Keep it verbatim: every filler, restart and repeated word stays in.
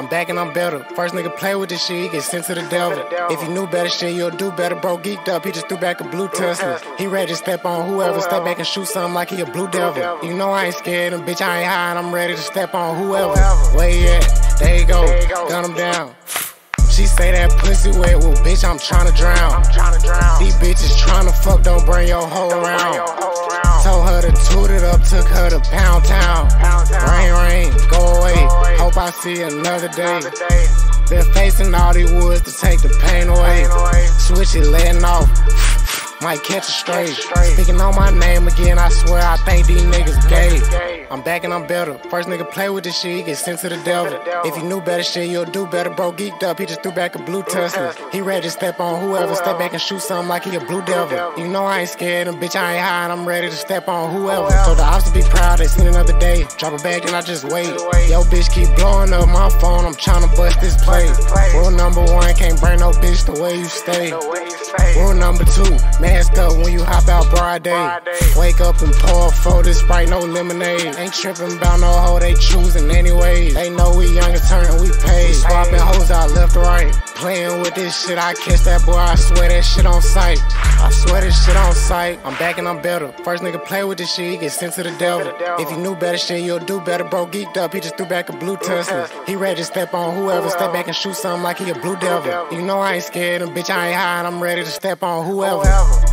I'm back and I'm better. First nigga play with this shit, he get sent to the devil. If you knew better shit, you'll do better. Bro geeked up, he just threw back a blue Tesla. He ready to step on whoever, step back and shoot something like he a blue devil. You know I ain't scared, and bitch I ain't high, and I'm ready to step on whoever. Where he at? There you go, gun him down. She say that pussy wet, well bitch I'm tryna drown. These bitches tryna fuck, don't bring your hoe around. Told her to toot it up, took her to Pound Town. Rain, rain, go away. Hope I see another day. Been facing all these woods to take the pain away. Switch it, letting off. Might catch a stray. Speaking on my name again, I swear I think these niggas gay. I'm back and I'm better. First nigga play with this shit, he get sent to the devil. If you knew better shit, you'll do better. Bro geeked up, he just threw back a blue Tesla. He ready to step on whoever, step back and shoot something like he a blue devil. You know I ain't scared, and bitch I ain't high, and I'm ready to step on whoever. So the ops to be proud, they seen another day. Drop a bag and I just wait. Yo bitch keep blowing up my phone, I'm tryna bust this play. Rule number one, can't bring no bitch the way you stay. Rule number two, mask up when you hop out broad day. Wake up and pour a four, this Sprite, no lemonade. Ain't tripping about no hoe, they choosing anyways. They know we young and turnin', we paid. Swapping hoes out left to right. Playing with this shit, I catch that boy, I swear that shit on sight. I swear this shit on sight. I'm back and I'm better. First nigga play with this shit, he get sent to the devil. If you knew better shit, you'll do better. Bro geeked up, he just threw back a blue Tesla. He ready to step on whoever, step back and shoot something like he a blue devil. You know I ain't scared, and bitch I ain't high, and I'm ready to step on whoever.